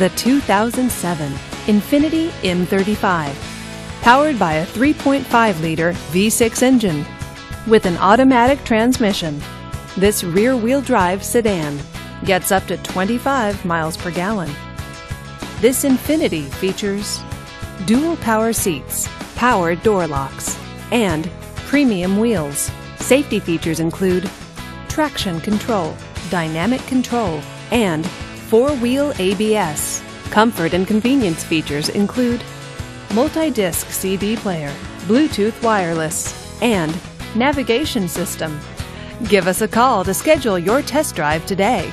The 2007 Infiniti M35. Powered by a 3.5-liter V6 engine with an automatic transmission, this rear-wheel drive sedan gets up to 25 miles per gallon. This Infiniti features dual power seats, power door locks, and premium wheels. Safety features include traction control, dynamic control, and four-wheel ABS. Comfort and convenience features include multi-disc CD player, Bluetooth wireless, and navigation system. Give us a call to schedule your test drive today.